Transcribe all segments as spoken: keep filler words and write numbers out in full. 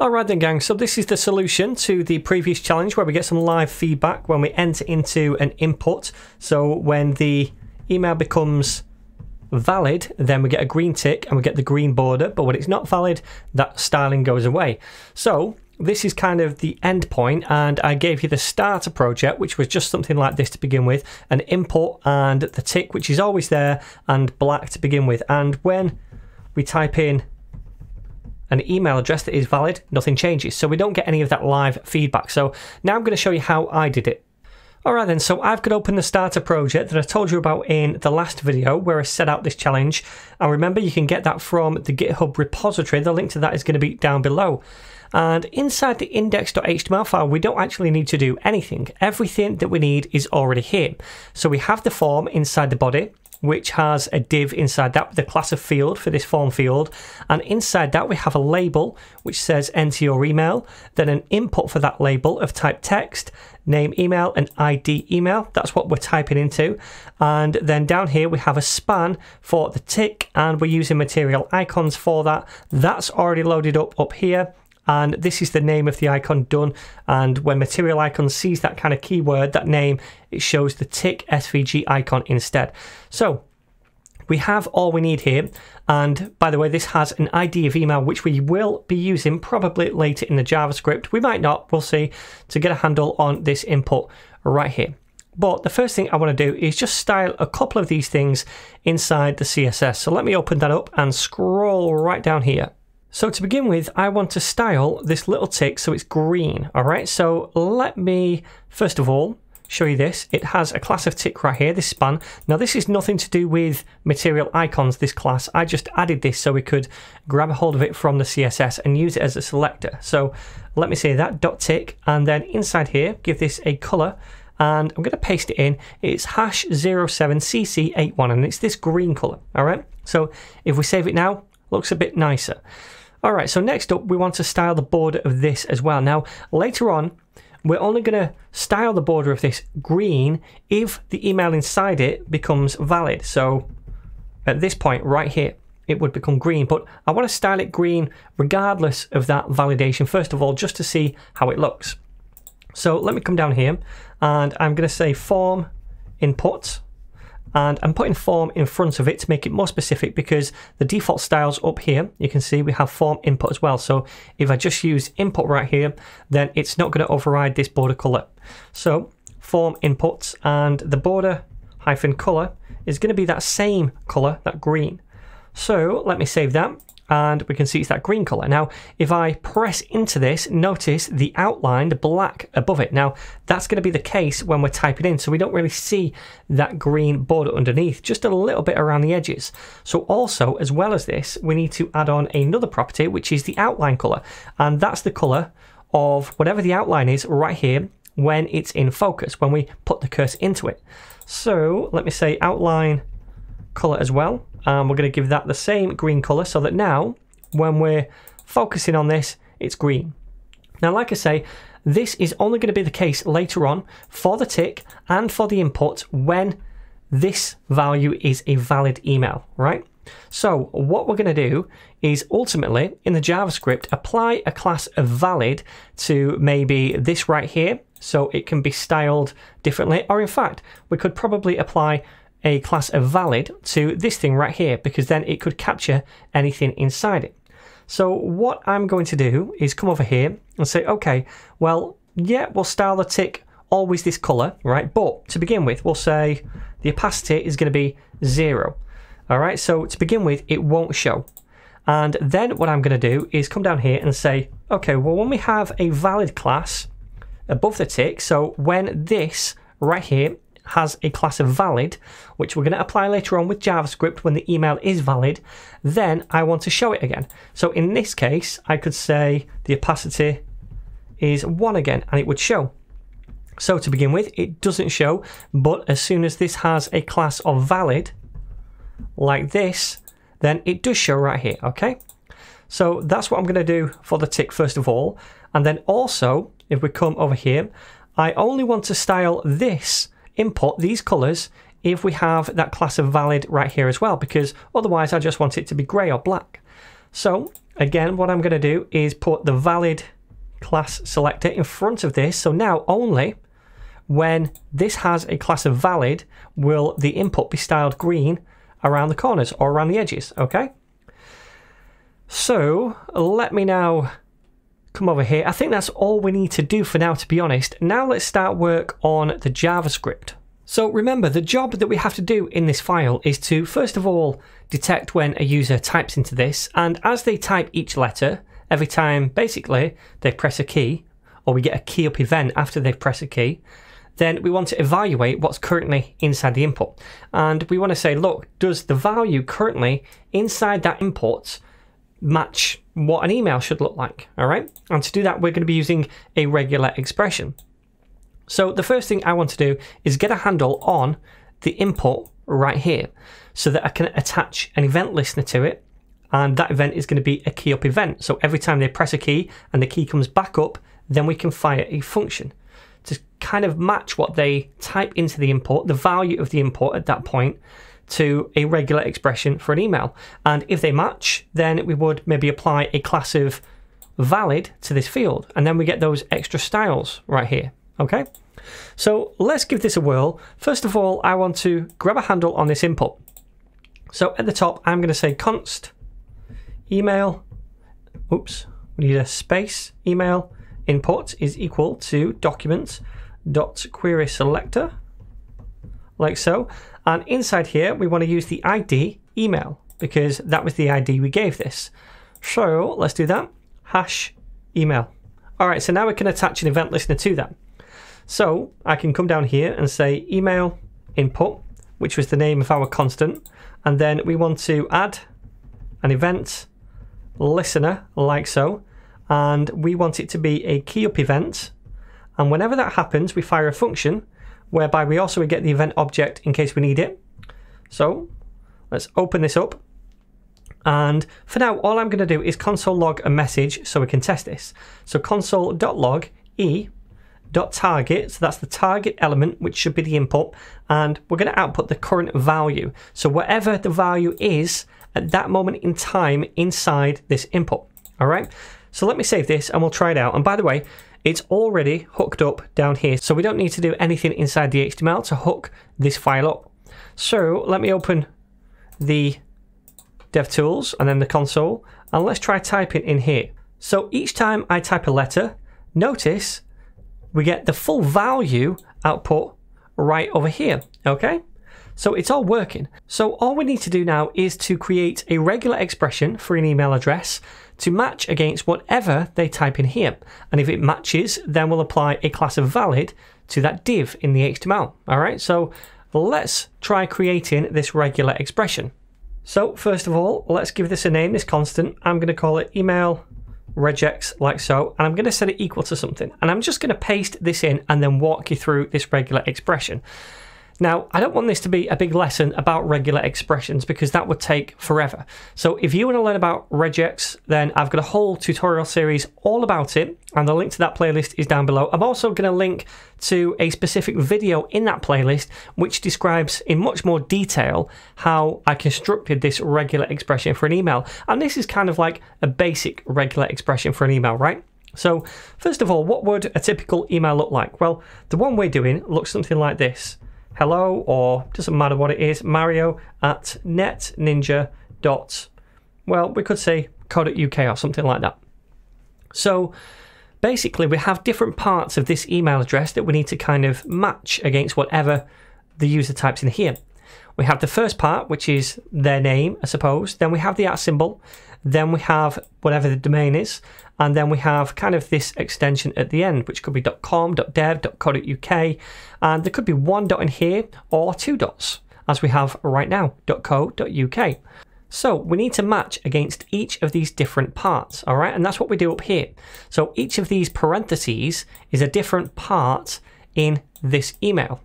Alright then gang, so this is the solution to the previous challenge where we get some live feedback when we enter into an input. So when the email becomes valid, then we get a green tick and we get the green border, but when it's not valid, that styling goes away. So this is kind of the end point, and I gave you the starter project, which was just something like this to begin with, an input and the tick, which is always there, and black to begin with. And when we type in an email address that is valid, nothing changes. So we don't get any of that live feedback. So now I'm going to show you how I did it. Alright then, so I've got open the starter project that I told you about in the last video where I set out this challenge. And remember, you can get that from the GitHub repository. The link to that is going to be down below. And inside the index.html file, we don't actually need to do anything. Everything that we need is already here. So we have the form inside the body, which has a div inside that with a class of field for this form field. And inside that we have a label which says enter your email, then an input for that label of type text, name email and I D email. That's what we're typing into. And then down here we have a span for the tick, and we're using material icons for that. That's already loaded up up here. And this is the name of the icon done. And when material icon sees that kind of keyword, that name, it shows the tick S V G icon instead. So we have all we need here. And by the way, this has an I D of email, which we will be using probably later in the JavaScript. We might not, we'll see, to get a handle on this input right here. But the first thing I want to do is just style a couple of these things inside the C S S. So let me open that up and scroll right down here. So to begin with, I want to style this little tick so it's green, all right? So let me, first of all, show you this. It has a class of tick right here, this span. Now this is nothing to do with material icons, this class. I just added this so we could grab a hold of it from the C S S and use it as a selector. So let me say that, dot tick, and then inside here, give this a color, and I'm going to paste it in. It's hash zero seven C C eight one, and it's this green color, all right? So if we save it now, looks a bit nicer. Alright, so next up we want to style the border of this as well. Now later on we're only going to style the border of this green if the email inside it becomes valid. So at this point right here it would become green, but I want to style it green regardless of that validation first of all, just to see how it looks. So let me come down here and I'm going to say form input, and I'm putting form in front of it to make it more specific because the default styles up here, you can see we have form input as well. So if I just use input right here, then it's not going to override this border color. So form inputs, and the border hyphen color is going to be that same color, that green. So let me save that, and we can see it's that green color. Now, if I press into this, notice the outline, the black above it. Now, that's going to be the case when we're typing in, so we don't really see that green border underneath, just a little bit around the edges. So also, as well as this, we need to add on another property, which is the outline color. And that's the color of whatever the outline is right here when it's in focus, when we put the cursor into it. So let me say outline color as well. And we're going to give that the same green color so that now when we're focusing on this, it's green. Now, like I say, this is only going to be the case later on for the tick and for the input when this value is a valid email, right? So what we're going to do is ultimately in the JavaScript, apply a class of valid to maybe this right here so it can be styled differently. Or in fact, we could probably apply a class of valid to this thing right here because then it could capture anything inside it. So what I'm going to do is come over here and say, okay, well, yeah, we'll style the tick always this color, right? But to begin with, we'll say the opacity is going to be zero. All right, so to begin with, it won't show. And then what I'm going to do is come down here and say, okay, well, when we have a valid class above the tick, so when this right here has a class of valid, which we're going to apply later on with JavaScript when the email is valid, then I want to show it again. So in this case, I could say the opacity is one again, and it would show. So to begin with, it doesn't show, but as soon as this has a class of valid, like this, then it does show right here, okay? So that's what I'm going to do for the tick first of all. And then also, if we come over here, I only want to style this input, these colors, if we have that class of valid right here as well, because otherwise I just want it to be gray or black. So Again, what I'm going to do is put the valid class selector in front of this. So now only when this has a class of valid will the input be styled green around the corners or around the edges, okay? So let me now come over here. I think that's all we need to do for now, to be honest. Now let's start work on the JavaScript. So remember, the job that we have to do in this file is to, first of all, detect when a user types into this, and as they type each letter, every time basically they press a key, or we get a key up event after they press a key, then we want to evaluate what's currently inside the input. And we want to say, look, does the value currently inside that input match what an email should look like? All right. And to do that, we're going to be using a regular expression. So the first thing I want to do is get a handle on the input right here so that I can attach an event listener to it. And that event is going to be a key up event. So every time they press a key and the key comes back up, then we can fire a function to kind of match what they type into the input, the value of the input at that point, to a regular expression for an email. And if they match, then we would maybe apply a class of valid to this field. And then we get those extra styles right here, okay? So let's give this a whirl. First of all, I want to grab a handle on this input. So at the top, I'm going to say const email, oops, we need a space, email input is equal to document dot query selector, like so. And inside here, we want to use the I D email because that was the I D we gave this. So let's do that, hash email. All right, so now we can attach an event listener to that. So I can come down here and say email input, which was the name of our constant. And then we want to add an event listener, like so. And we want it to be a key up event. And whenever that happens, we fire a function whereby we also get the event object in case we need it. So let's open this up. And for now, all I'm going to do is console log a message so we can test this. So console.log e.target. So that's the target element, which should be the input. And we're going to output the current value. So whatever the value is at that moment in time inside this input. All right. So let me save this and we'll try it out. And by the way, it's already hooked up down here. So we don't need to do anything inside the H T M L to hook this file up. So let me open the DevTools and then the console. And let's try typing in here. So each time I type a letter, notice we get the full value output right over here. Okay. So it's all working. So all we need to do now is to create a regular expression for an email address to match against whatever they type in here. And if it matches, then we'll apply a class of valid to that div in the H T M L. All right, so let's try creating this regular expression. So first of all, let's give this a name, this constant. I'm going to call it email regex, like so, and I'm going to set it equal to something. And I'm just going to paste this in and then walk you through this regular expression. Now, I don't want this to be a big lesson about regular expressions because that would take forever. So if you want to learn about regex, then I've got a whole tutorial series all about it, and the link to that playlist is down below. I'm also going to link to a specific video in that playlist which describes in much more detail how I constructed this regular expression for an email. And this is kind of like a basic regular expression for an email, right? So first of all, what would a typical email look like? Well, the one we're doing looks something like this. Hello, or doesn't matter what it is, Mario at netninja. Well, we could say co dot U K or something like that. So basically we have different parts of this email address that we need to kind of match against whatever the user types in here. We have the first part, which is their name, I suppose. Then we have the at symbol. Then we have whatever the domain is. And then we have kind of this extension at the end, which could be .com, .dev, .co.uk. And there could be one dot in here or two dots, as we have right now, .co.uk. So we need to match against each of these different parts, all right? And that's what we do up here. So each of these parentheses is a different part in this email.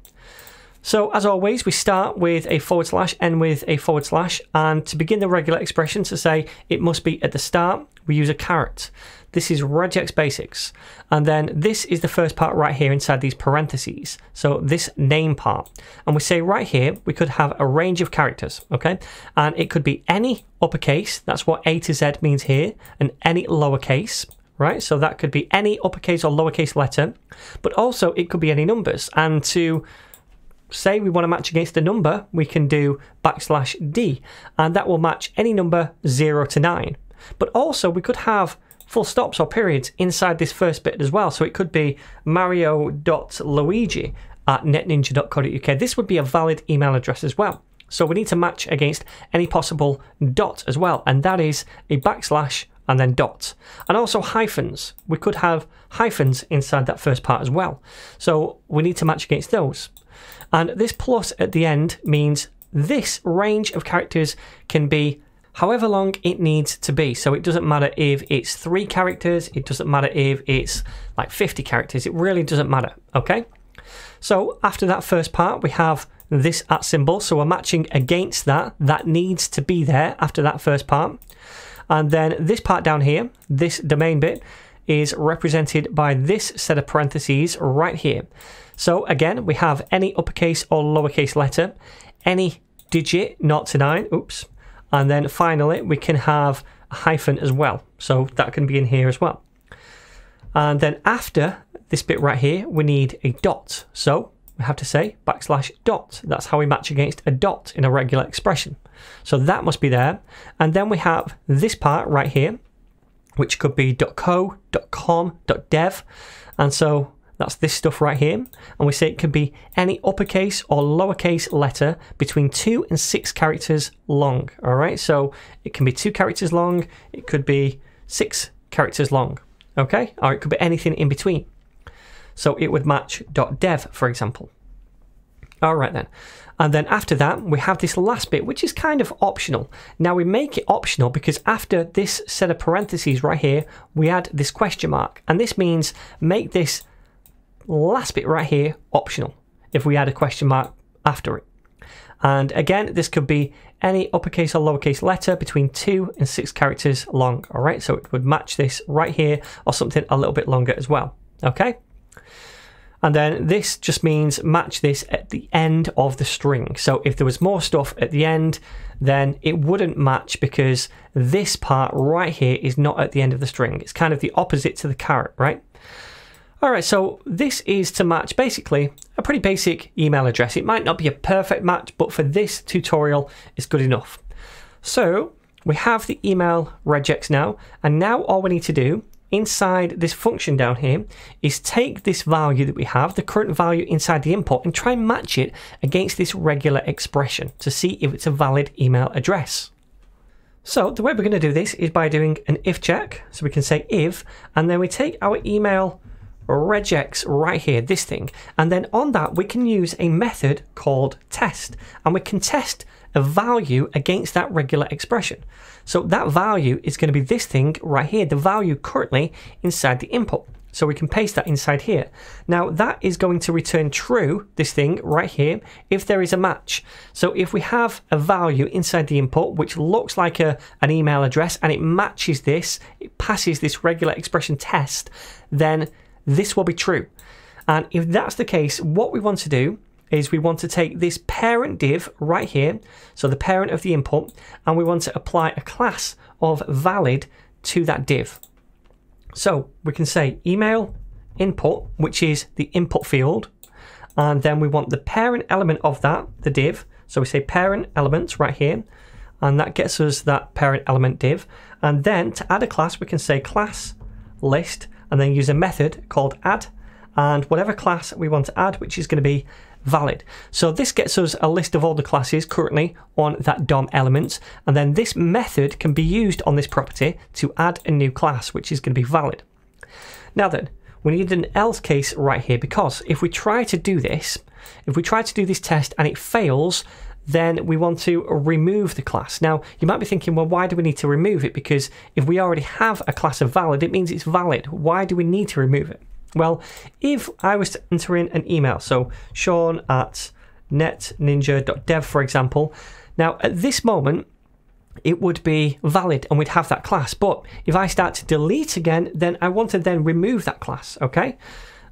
So as always, we start with a forward slash, end with a forward slash, and to begin the regular expression to say it must be at the start, we use a caret. This is regex basics. And then this is the first part right here inside these parentheses. So this name part. And we say right here, we could have a range of characters, okay? And it could be any uppercase, that's what A to Z means here, and any lowercase, right? So that could be any uppercase or lowercase letter, but also it could be any numbers. And to say we want to match against the number, we can do backslash D, and that will match any number zero to nine. But also we could have full stops or periods inside this first bit as well. So it could be mario.luigi at netninja dot co dot uk. This would be a valid email address as well. So we need to match against any possible dot as well. And that is a backslash and then dot. And also hyphens. We could have hyphens inside that first part as well. So we need to match against those. And this plus at the end means this range of characters can be however long it needs to be. So it doesn't matter if it's three characters, it doesn't matter if it's like fifty characters, it really doesn't matter, okay? So after that first part, we have this at symbol. So we're matching against that, that needs to be there after that first part. And then this part down here, this domain bit, is represented by this set of parentheses right here. So again, we have any uppercase or lowercase letter, any digit, not to nine, oops. And then finally, we can have a hyphen as well. So that can be in here as well. And then after this bit right here, we need a dot. So we have to say backslash dot. That's how we match against a dot in a regular expression. So that must be there. And then we have this part right here, which could be .co, .com, .dev. And so that's this stuff right here. And we say it could be any uppercase or lowercase letter between two and six characters long. All right, so it can be two characters long. It could be six characters long, okay? Or it could be anything in between. So it would match .dev, for example. All right then. And then after that, we have this last bit, which is kind of optional. Now we make it optional because after this set of parentheses right here, we add this question mark. And this means make this last bit right here optional if we add a question mark after it. And again, this could be any uppercase or lowercase letter between two and six characters long. All right, so it would match this right here or something a little bit longer as well, okay? And then this just means match this at the end of the string. So if there was more stuff at the end, then it wouldn't match because this part right here is not at the end of the string. It's kind of the opposite to the caret, right? All right, so this is to match basically a pretty basic email address. It might not be a perfect match, but for this tutorial, it's good enough. So we have the email regex now, and now all we need to do inside this function down here is take this value that we have, the current value inside the input, and try and match it against this regular expression to see if it's a valid email address. So the way we're going to do this is by doing an if check. So we can say if, and then we take our email regex right here, this thing, and then on that we can use a method called test, and we can test a value against that regular expression. So that value is going to be this thing right here, the value currently inside the input. So we can paste that inside here. Now that is going to return true, this thing right here, if there is a match. So if we have a value inside the input which looks like a, an email address and it matches this, it passes this regular expression test, then this will be true. And if that's the case, what we want to do is we want to take this parent div right here, so the parent of the input, and we want to apply a class of valid to that div. So we can say email input, which is the input field, and then we want the parent element of that, the div. So we say parent elements right here, and that gets us that parent element div. And then to add a class, we can say class list, and then use a method called add, and whatever class we want to add, which is going to be valid. So this gets us a list of all the classes currently on that D O M element, and then this method can be used on this property to add a new class, which is going to be valid. Now then, we need an else case right here, because if we try to do this, if we try to do this test and it fails, then we want to remove the class. Now, you might be thinking, well, why do we need to remove it? Because if we already have a class of valid, it means it's valid. Why do we need to remove it? Well, if I was to enter in an email, so Sean at net ninja dot dev, for example. Now, at this moment, it would be valid and we'd have that class. But if I start to delete again, then I want to then remove that class, okay?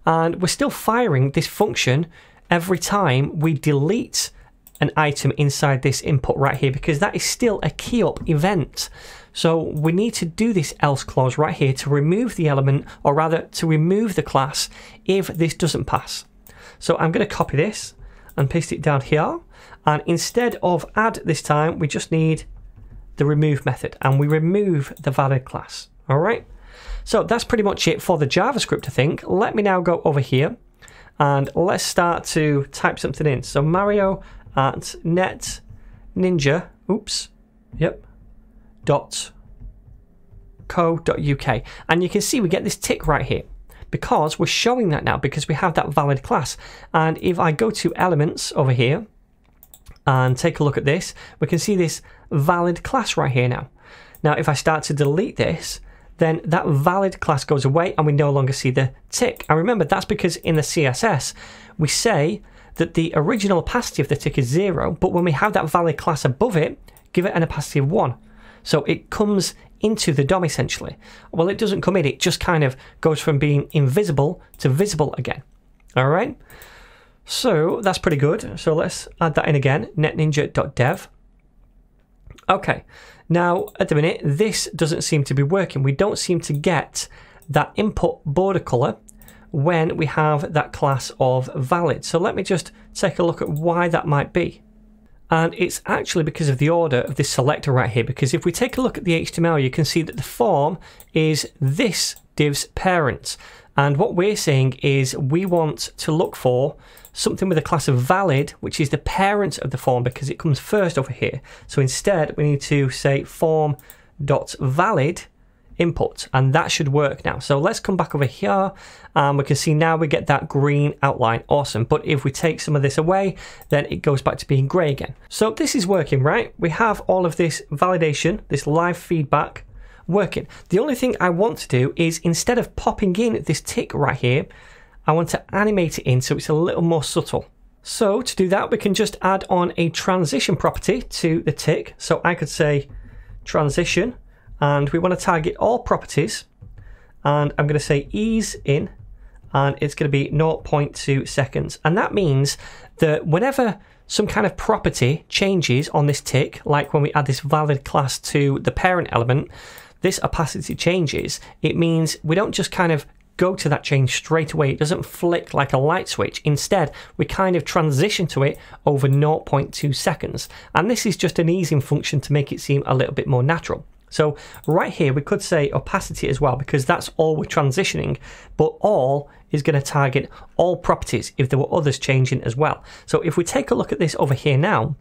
And we're still firing this function every time we delete an item inside this input right here, because that is still a key up event. So we need to do this else clause right here to remove the element, or rather to remove the class if this doesn't pass. So I'm going to copy this and paste it down here. And instead of add this time, we just need the remove method, and we remove the valid class. All right. So that's pretty much it for the JavaScript, I think. Let me now go over here and let's start to type something in. So Mario at net ninja, oops, yep, dot co dot uk. And you can see we get this tick right here because we're showing that now, because we have that valid class. And if I go to elements over here and take a look at this, we can see this valid class right here now. Now, if I start to delete this, then that valid class goes away and we no longer see the tick. And remember, that's because in the C S S, we say that the original opacity of the tick is zero, but when we have that valid class above it, give it an opacity of one. So it comes into the D O M essentially. Well, it doesn't come in, it just kind of goes from being invisible to visible again. All right, so that's pretty good. So let's add that in again, net ninja dot dev. Okay, now at the minute, this doesn't seem to be working. We don't seem to get that input border color when we have that class of valid. So let me just take a look at why that might be. And it's actually because of the order of this selector right here, because if we take a look at the H T M L, you can see that the form is this div's parent. And what we're saying is we want to look for something with a class of valid, which is the parent of the form, because it comes first over here. So instead we need to say form.valid input, and that should work now. So let's come back over here and we can see now we get that green outline. Awesome. But if we take some of this away, then it goes back to being gray again. So this is working, right? We have all of this validation, this live feedback working. The only thing I want to do is, instead of popping in this tick right here, I want to animate it in so it's a little more subtle. So to do that, we can just add on a transition property to the tick. So I could say transition, and we want to target all properties, and I'm going to say ease in, and it's going to be zero point two seconds. And that means that whenever some kind of property changes on this tick, like when we add this valid class to the parent element, this opacity changes. It means we don't just kind of go to that change straight away. It doesn't flick like a light switch. Instead, we kind of transition to it over zero point two seconds. And this is just an easing function to make it seem a little bit more natural. So right here, we could say opacity as well, because that's all we're transitioning, but all is going to target all properties if there were others changing as well. So if we take a look at this over here now,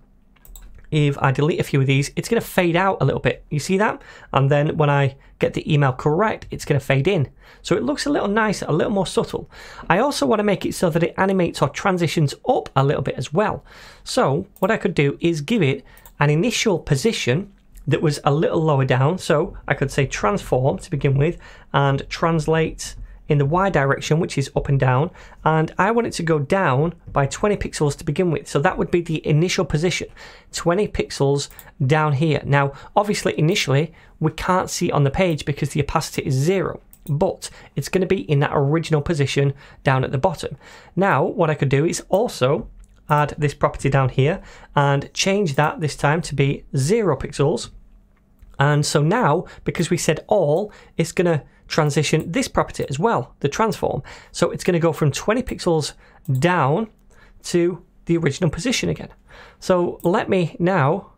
if I delete a few of these, it's going to fade out a little bit. You see that? And then when I get the email correct, it's going to fade in. So it looks a little nicer, a little more subtle. I also want to make it so that it animates or transitions up a little bit as well. So what I could do is give it an initial position that was a little lower down. So I could say transform to begin with, and translate in the Y direction, which is up and down. And I want it to go down by twenty pixels to begin with. So that would be the initial position, twenty pixels down here. Now, obviously initially we can't see on the page because the opacity is zero, but it's going to be in that original position down at the bottom. Now, what I could do is also add this property down here and change that this time to be zero pixels. And so now, because we said all, it's going to transition this property as well, the transform. So it's going to go from twenty pixels down to the original position again. So let me now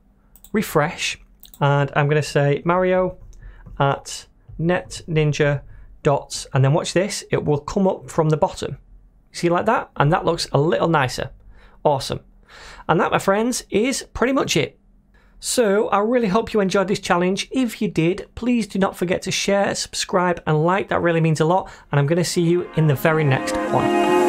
refresh, and I'm going to say Mario at net ninja dots, and then watch this, it will come up from the bottom. See, like that, and that looks a little nicer. Awesome. And that, my friends, is pretty much it. So I really hope you enjoyed this challenge. If you did, please do not forget to share, subscribe, and like. That really means a lot. And I'm going to see you in the very next one.